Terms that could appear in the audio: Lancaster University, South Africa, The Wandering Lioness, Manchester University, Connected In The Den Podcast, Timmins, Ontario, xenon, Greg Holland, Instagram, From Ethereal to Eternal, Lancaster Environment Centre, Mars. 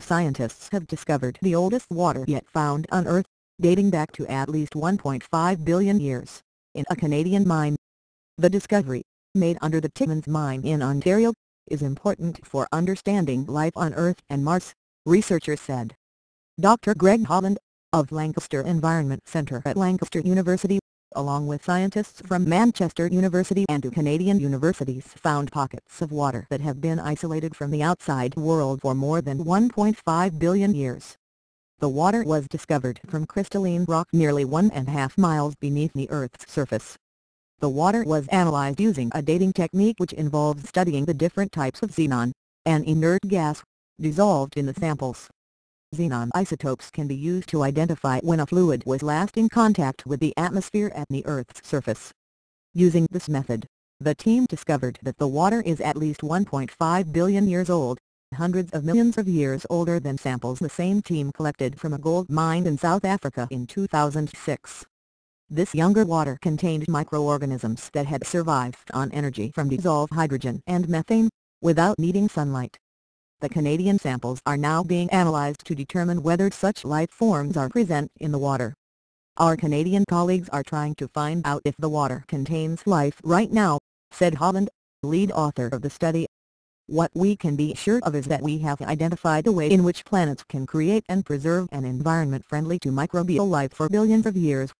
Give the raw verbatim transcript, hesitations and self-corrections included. scientists have discovered the oldest water yet found on Earth, dating back to at least one point five billion years, in a Canadian mine. The discovery, made under the Timmins mine in Ontario, is important for understanding life on Earth and Mars, researchers said. Doctor Greg Holland, of Lancaster Environment Centre at Lancaster University, along with scientists from Manchester University and two Canadian universities, found pockets of water that have been isolated from the outside world for more than one point five billion years. The water was discovered from crystalline rock nearly one and a half miles beneath the Earth's surface. The water was analyzed using a dating technique which involves studying the different types of xenon, an inert gas, dissolved in the samples. Xenon isotopes can be used to identify when a fluid was last in contact with the atmosphere at the Earth's surface. Using this method, the team discovered that the water is at least one point five billion years old, hundreds of millions of years older than samples the same team collected from a gold mine in South Africa in two thousand six. This younger water contained microorganisms that had survived on energy from dissolved hydrogen and methane, without needing sunlight. The Canadian samples are now being analyzed to determine whether such life forms are present in the water. Our Canadian colleagues are trying to find out if the water contains life right now, said Holland, lead author of the study. What we can be sure of is that we have identified a way in which planets can create and preserve an environment friendly to microbial life for billions of years.